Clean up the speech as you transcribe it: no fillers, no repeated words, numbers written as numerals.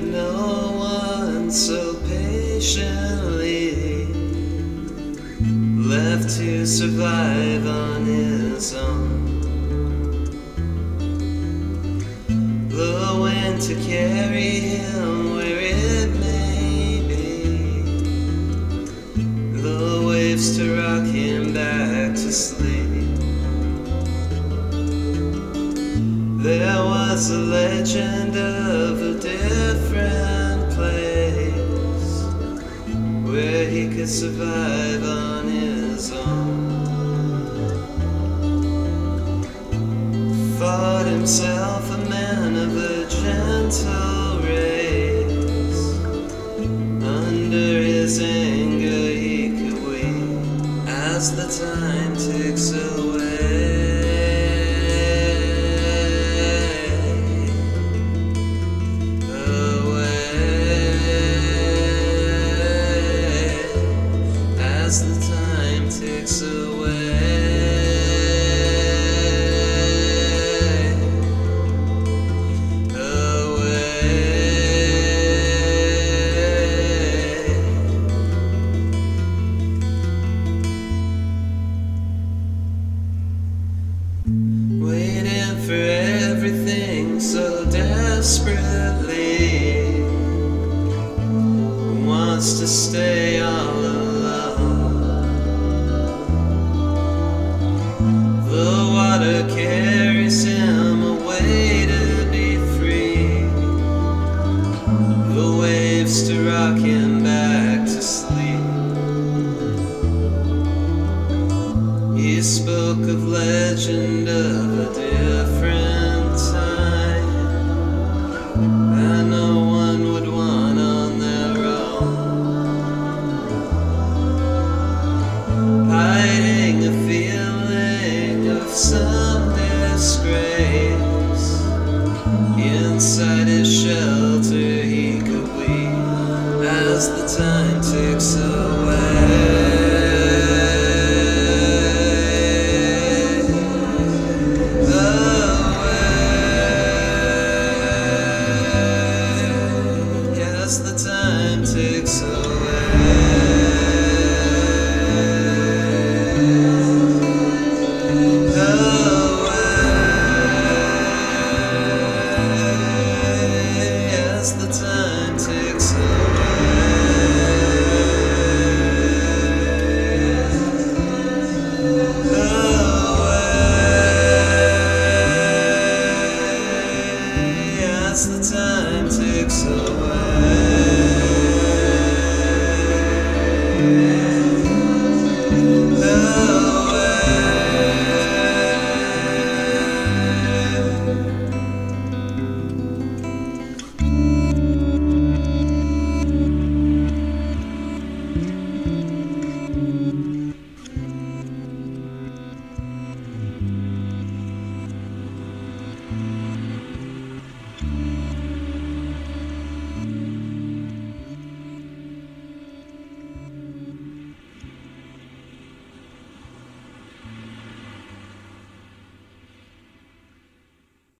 But no one so patiently left to survive on his own. The wind to carry him where it may be, the waves to rock him back to sleep. There was a legend of a different place where he could survive on his own. Thought himself a man of a gentle race, under his anger he could weep as the time ticks away. As the time ticks away, waiting for everything so desperately, wants to stay all alone. The water carries him away to be free, the waves to rock him back to sleep. He spoke of legend of a different time, and no one would want on their own, hiding a feeling of some disgrace. Inside his shelter he could weep as the time ticks away, away, as the time ticks away. As the time ticks away.